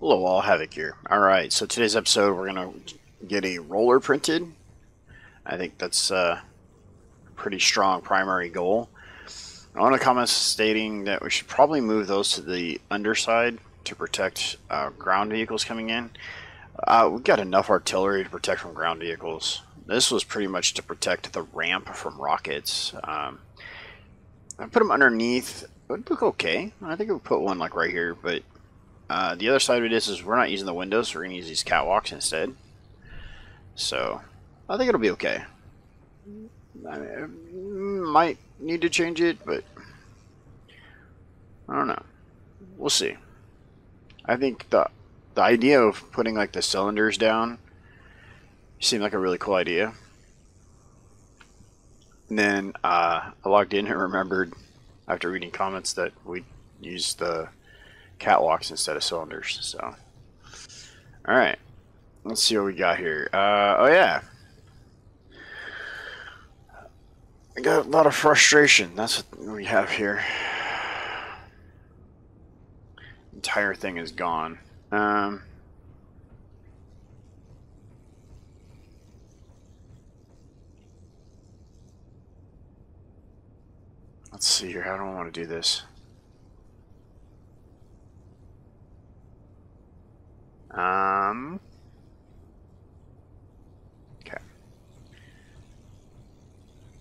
Hello all, Havoc here. Alright, so today's episode we're going to get a roller printed. I think that's a pretty strong primary goal. I want to comment stating that we should probably move those to the underside to protect ground vehicles coming in. We've got enough artillery to protect from ground vehicles. This was pretty much to protect the ramp from rockets. I put them underneath. It would look okay. I think I would put one like right here, but the other side of this is we're not using the windows, so we're going to use these catwalks instead. So, I think it'll be okay. I mean, might need to change it, but I don't know. We'll see. I think the idea of putting like the cylinders down seemed like a really cool idea. And then I logged in and remembered after reading comments that we used the catwalks instead of cylinders. So alright, let's see what we got here. Oh yeah, I got a lot of frustration. That's what we have here. Entire thing is gone. Let's see here. I don't want to do this. Okay.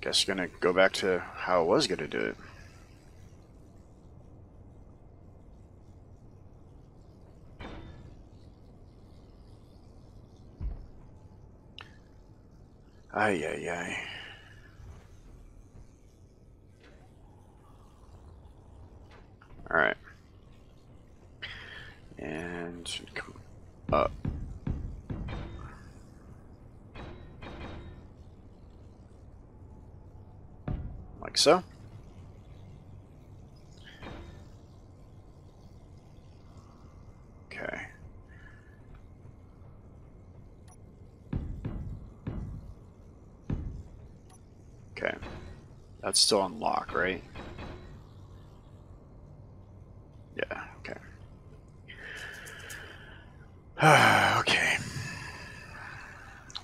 Guess I'm gonna go back to how I was gonna do it. Ay, ay, ay. All right. And come up. Like so. Okay. Okay. That's still on lock, right? Yeah, okay. Okay.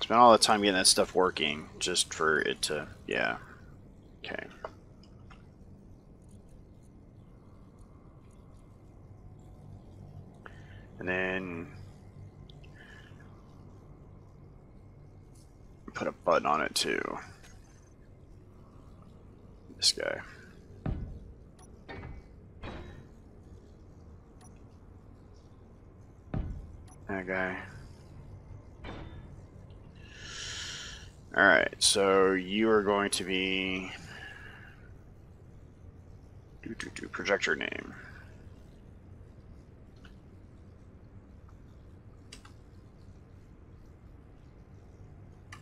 Spent all the time getting that stuff working just for it to, yeah. Okay. And then put a button on it too. This guy. That guy. Alright, so you are going to be projector name.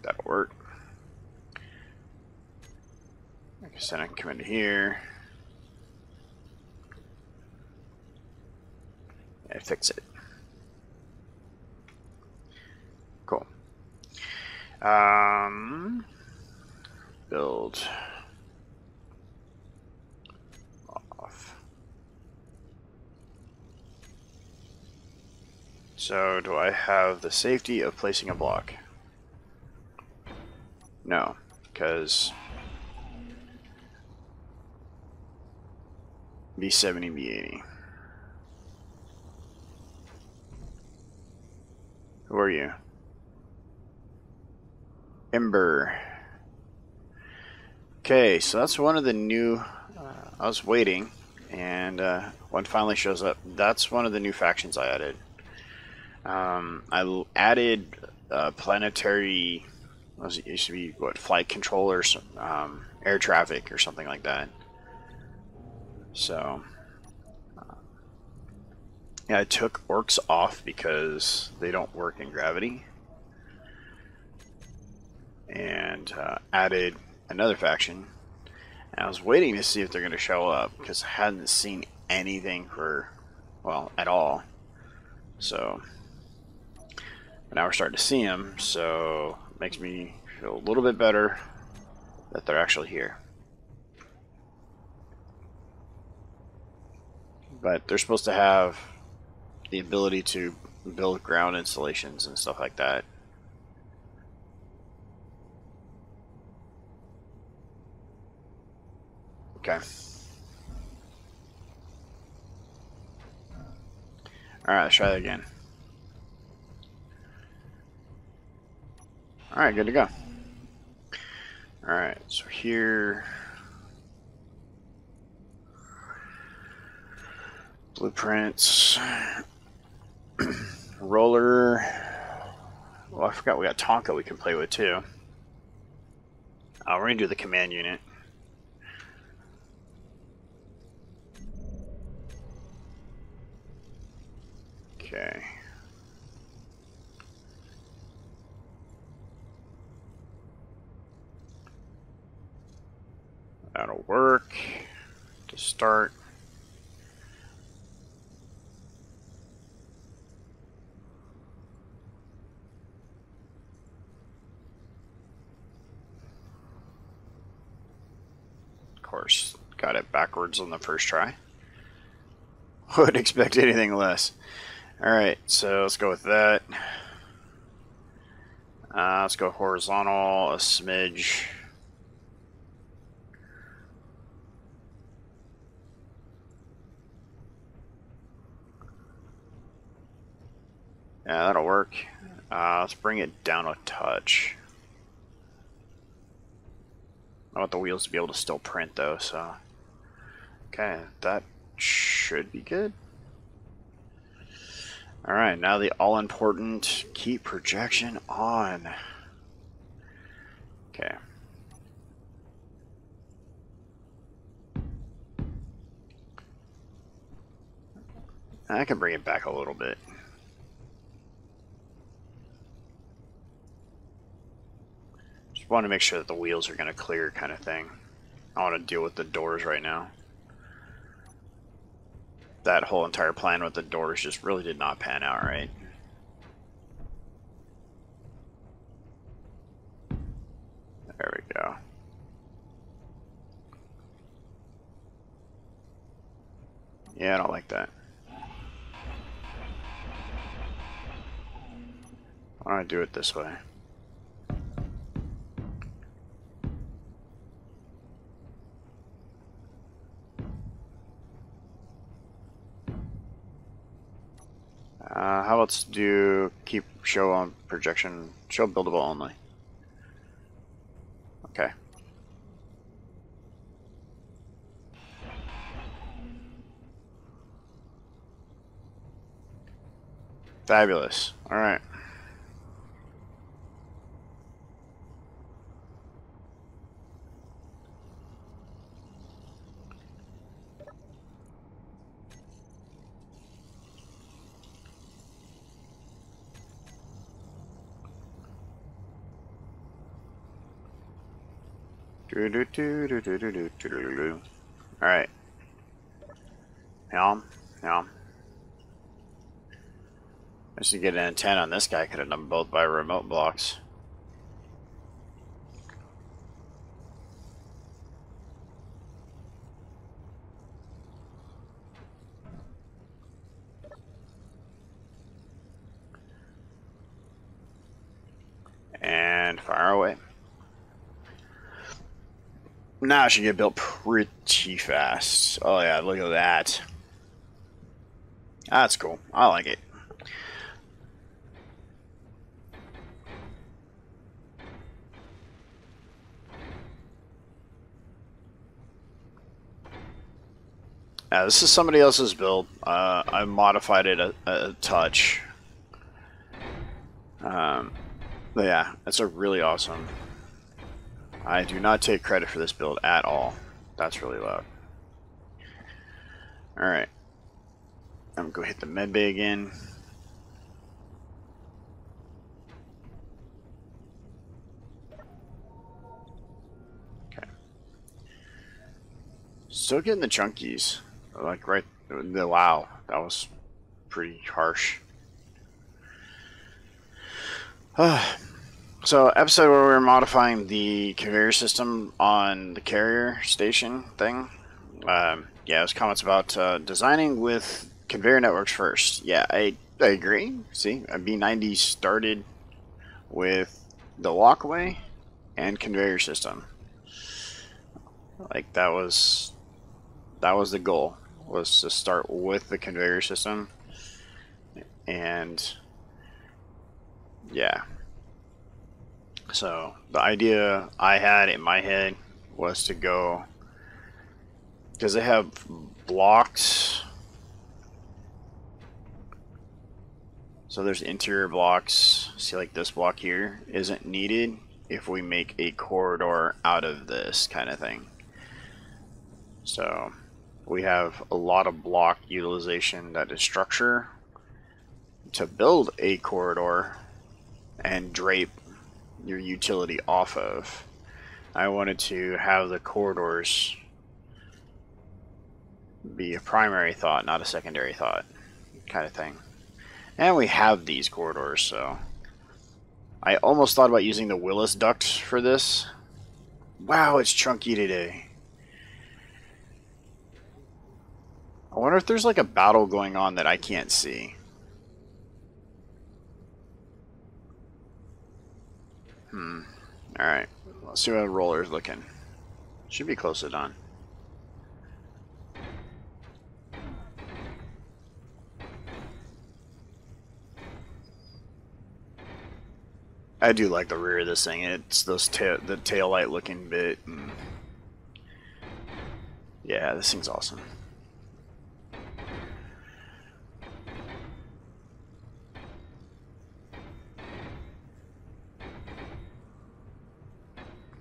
That'll work. Like I said, I can come into here and fix it. Cool. Build off. So do I have the safety of placing a block? No, because B70, B80. Who are you? Ember. Okay, so that's one of the new. I was waiting, and one finally shows up. That's one of the new factions I added. I added planetary. Was it used to be what, flight control or air traffic or something like that? So yeah, I took orcs off because they don't work in gravity. And added another faction. And I was waiting to see if they're going to show up because I hadn't seen anything for, well, at all. So, but now we're starting to see them, so it makes me feel a little bit better that they're actually here. But they're supposed to have the ability to build ground installations and stuff like that. Okay. Alright, let's try that again. Alright, good to go. Alright, so here... blueprints... roller... Oh, I forgot we got Tonka we can play with, too. Oh, we're gonna do the command unit. Okay. That'll work to start. Of course, got it backwards on the first try. Wouldn't expect anything less. Alright, so let's go with that. Let's go horizontal, a smidge. Yeah, that'll work. Let's bring it down a touch. I want the wheels to be able to still print though, so... okay, that should be good. Alright, now the all-important keep projection on. Okay. I can bring it back a little bit. Just want to make sure that the wheels are going to clear kind of thing. I want to deal with the doors right now. That whole entire plan with the doors just really did not pan out right. There we go. Yeah, I don't like that. Why don't I do it this way? How about do keep show on projection, show buildable only. Okay. Fabulous. All right. Alright. Yum, yum. I should get an antenna on this guy. Could have done both by remote blocks. And fire away. Now it should get built pretty fast. Oh yeah, look at that. That's cool. I like it. Now this is somebody else's build. I modified it a touch. But yeah, that's a really awesome. I do not take credit for this build at all. That's really loud. Alright. I'm going to go hit the med bay again. Okay. Still getting the chunkies. Like right... wow. That was pretty harsh. So, episode where we were modifying the conveyor system on the carrier station thing. Yeah, it was comments about designing with Conveyor networks first. Yeah, I agree. See, a B90 started with the walkway and conveyor system. Like that was the goal, was to start with the conveyor system. And yeah, so the idea I had in my head was to go, because they have blocks, so there's interior blocks. See, like this block here isn't needed if we make a corridor out of this kind of thing. So we have a lot of block utilization that is structure to build a corridor and drape your utility off of. I wanted to have the corridors be a primary thought, not a secondary thought kind of thing. And we have these corridors, so I almost thought about using the Willis duct for this. Wow, it's chunky today. I wonder if there's like a battle going on that I can't see. Alright, let's see how the roller's looking. Should be close to done. I do like the rear of this thing. It's those the taillight looking bit. And yeah, this thing's awesome.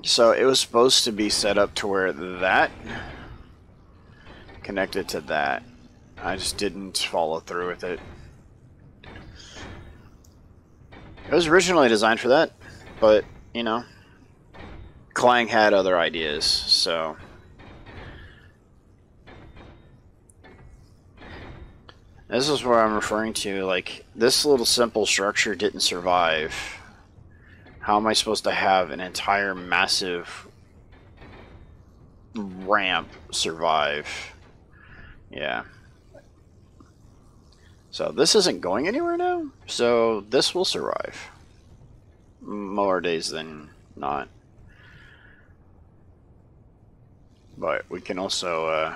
So it was supposed to be set up to where that connected to that. I just didn't follow through with it. It was originally designed for that, but, you know, Clang had other ideas, so. This is what I'm referring to, like, this little simple structure didn't survive. How am I supposed to have an entire massive ramp survive? Yeah. So this isn't going anywhere now, so this will survive. More days than not. But we can also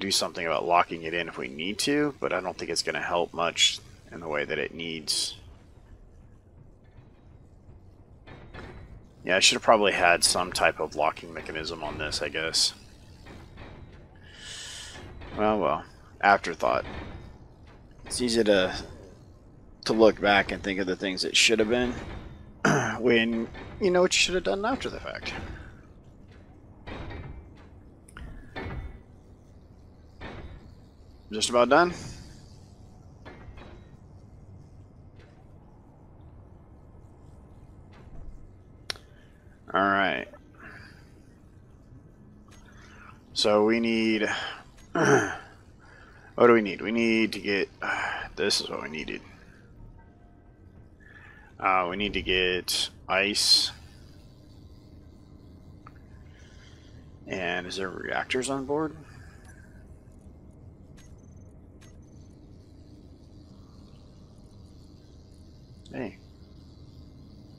do something about locking it in if we need to, but I don't think it's going to help much in the way that it needs. Yeah, I should have probably had some type of locking mechanism on this, I guess. Well, afterthought. It's easy to look back and think of the things that should have been when you know what you should have done after the fact. Just about done. All right. So we need, what do we need? We need to get, this is what we needed. We need to get ice. And is there reactors on board? Hey,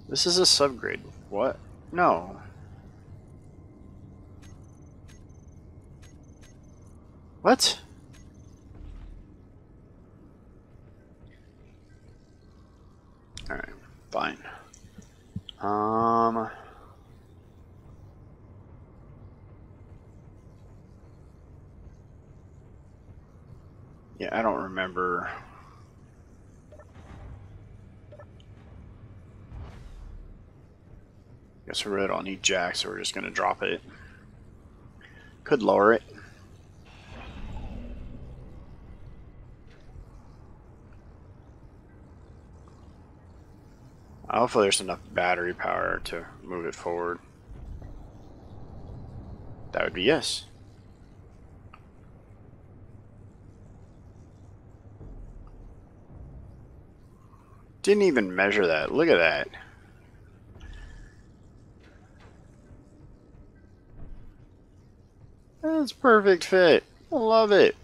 this is a subgrid, what? No. What? All right, fine. Yeah, I don't remember. Guess we really don't need jack, so we're just going to drop it. Could lower it. Hopefully there's enough battery power to move it forward. That would be yes. Didn't even measure that. Look at that. That's perfect fit. Love it.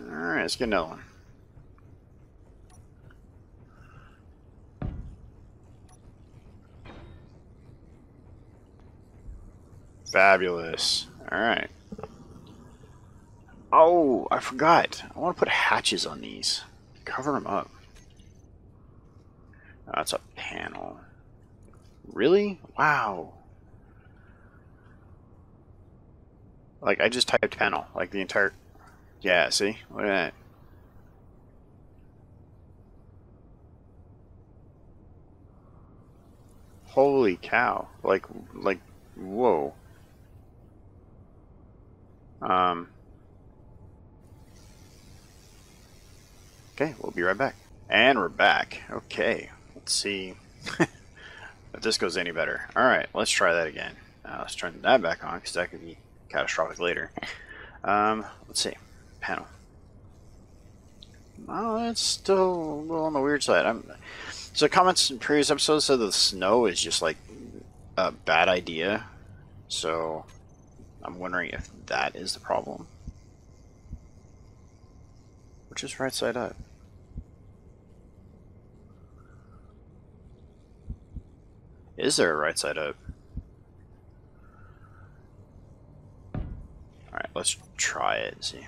All Alright, let's get another one. Fabulous. Alright. Oh, I forgot. I want to put hatches on these. Cover them up. Oh, that's a panel. Really? Wow. Like, I just typed panel. Like, the entire... Yeah, see? Look at that. Holy cow. Like, whoa. Okay, we'll be right back. And we're back. Okay, let's see if this goes any better. Alright, let's try that again. Let's turn that back on, because that could be catastrophic later. Let's see. Panel. Well, it's still a little on the weird side. So comments in previous episodes said that the snow is just like a bad idea. So I'm wondering if that is the problem. Which is right side up. Is there a right side up? Alright, let's try it and see.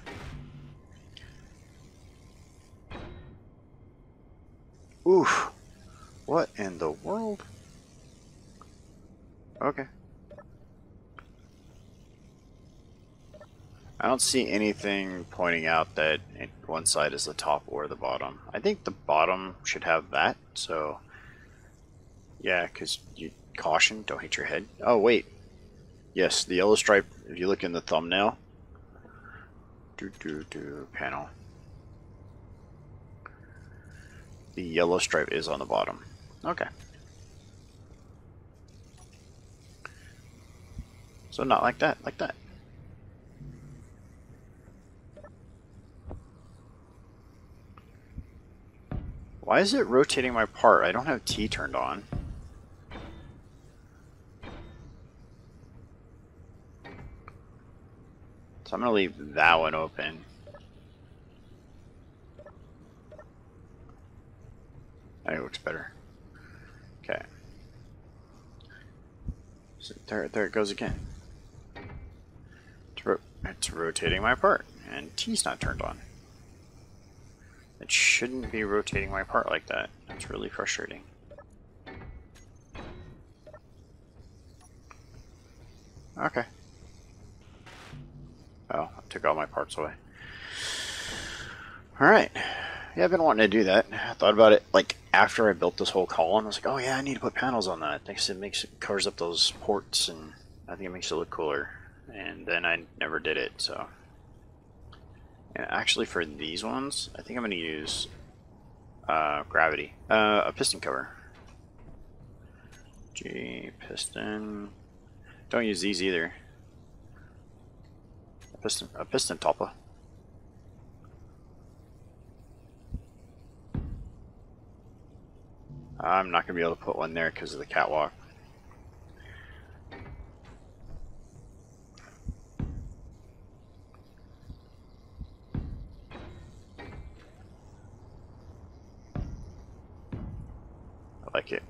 Oof. What in the world? Okay. I don't see anything pointing out that one side is the top or the bottom. I think the bottom should have that, so... Yeah, because you... Caution, don't hit your head. Oh, wait. Yes, the yellow stripe, if you look in the thumbnail... Panel. The yellow stripe is on the bottom. Okay. So not like that, like that. Why is it rotating my part? I don't have T turned on. So I'm going to leave that one open. That looks better. Okay. So there it goes again. It's rotating my part, and T's not turned on. It shouldn't be rotating my part like that. That's really frustrating. Okay. Oh, I took all my parts away. Alright. Yeah, I've been wanting to do that. I thought about it, like, after I built this whole column. I was like, oh yeah, I need to put panels on that. Thanks, it covers up those ports, and I think it makes it look cooler. And then I never did it, so... And actually, for these ones, I think I'm going to use gravity. A piston cover. G, piston. Don't use these either. A piston topper. I'm not going to be able to put one there because of the catwalk. Like it.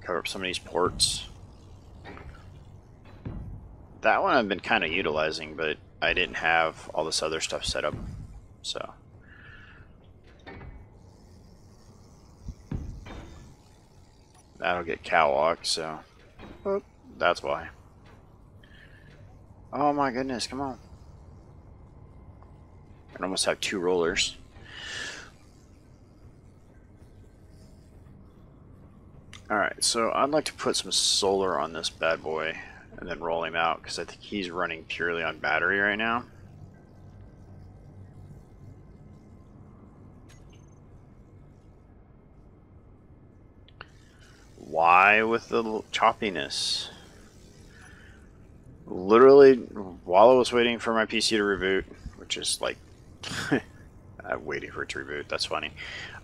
Cover up some of these ports. That one I've been kind of utilizing, but I didn't have all this other stuff set up, so. That'll get catwalked, so. Oh, that's why. Oh my goodness, come on. I almost have two rollers. Alright, so I'd like to put some solar on this bad boy and then roll him out, because I think he's running purely on battery right now. Why with the choppiness? Literally, while I was waiting for my PC to reboot, which is like... I'm waiting for it to reboot. That's funny.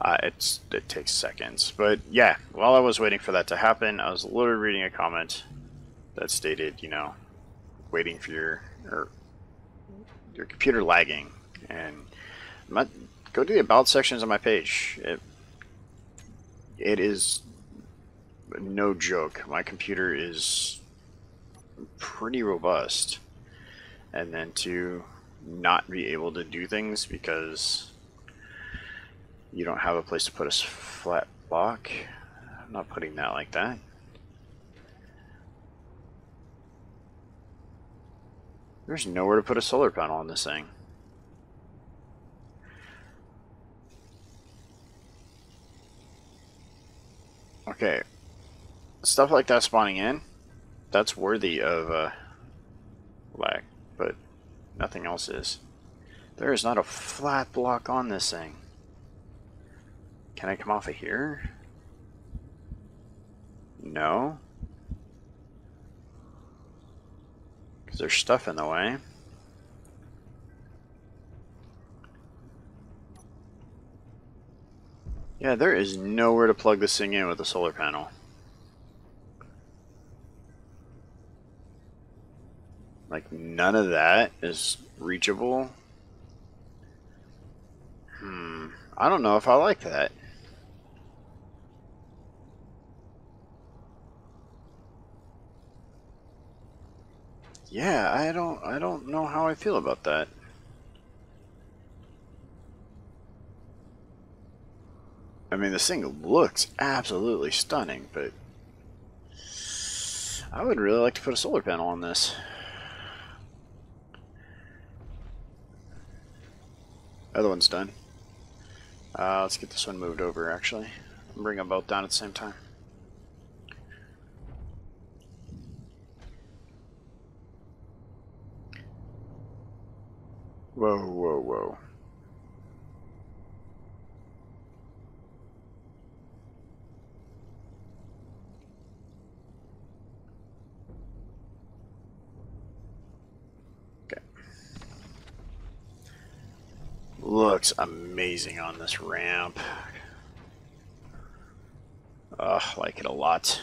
It takes seconds. But yeah, while I was waiting for that to happen, I was literally reading a comment that stated, you know, waiting for your, or your computer lagging, and go to the about sections on my page. It is no joke. My computer is pretty robust, and then to not be able to do things because you don't have a place to put a flat block. I'm not putting that like that. There's nowhere to put a solar panel on this thing. Okay, stuff like that spawning in, that's worthy of lag, but nothing else is. There is not a flat block on this thing. Can I come off of here? No. Because there's stuff in the way. Yeah, there is nowhere to plug this thing in with a solar panel. Like, none of that is reachable. I don't know if I like that. Yeah, I don't know how I feel about that. I mean, this thing looks absolutely stunning, but I would really like to put a solar panel on this. Other one's done. Let's get this one moved over, actually. I'll bring them both down at the same time. Whoa, whoa, whoa. Okay. Looks amazing on this ramp. I like it a lot.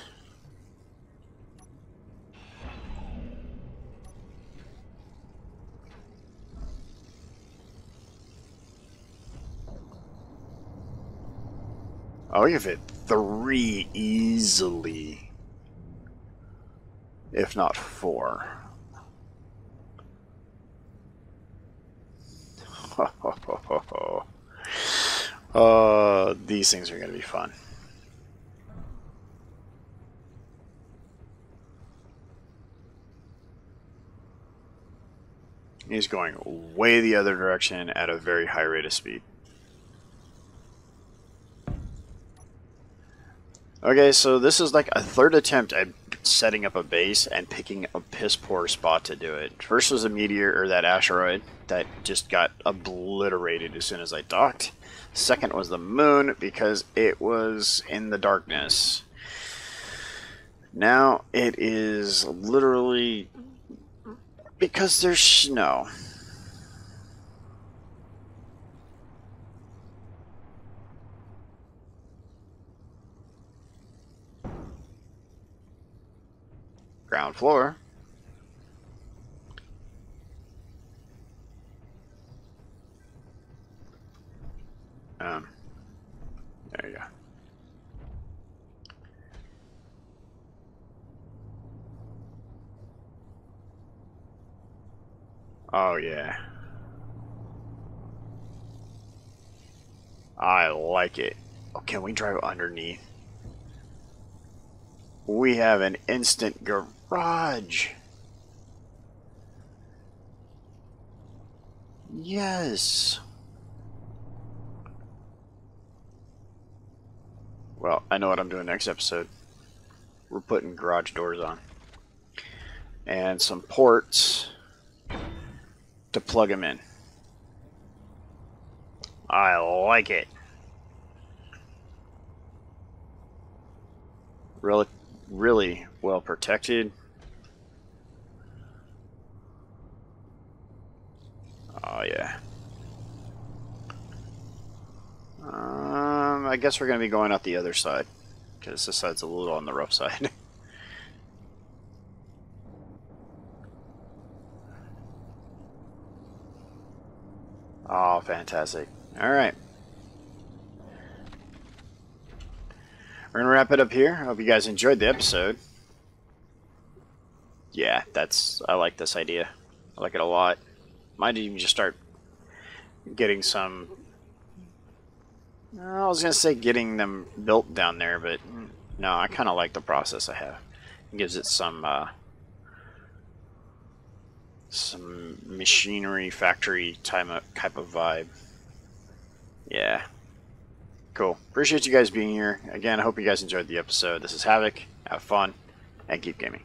Oh, you fit three easily, if not four. These things are going to be fun. He's going way the other direction at a very high rate of speed. Okay, so this is like a third attempt at setting up a base and picking a piss poor spot to do it. First was a meteor, or that asteroid, that just got obliterated as soon as I docked. Second was the moon, because it was in the darkness. Now it is literally because there's snow. Ground floor. There you go. Oh yeah. I like it. Oh, can we drive underneath? We have an instant garage. Yes. Well, I know what I'm doing next episode. We're putting garage doors on. And some ports to plug them in. I like it. Really well protected. Oh yeah. I guess we're gonna be going out the other side, because this side's a little on the rough side. Fantastic. Alright. We're going to wrap it up here. I hope you guys enjoyed the episode. Yeah, I like this idea. I like it a lot. Might even just start getting some... I was going to say getting them built down there, but no, I kind of like the process I have. It gives it some machinery, factory type of vibe. Yeah. Cool. Appreciate you guys being here. Again, I hope you guys enjoyed the episode. This is Havoc. Have fun, and keep gaming.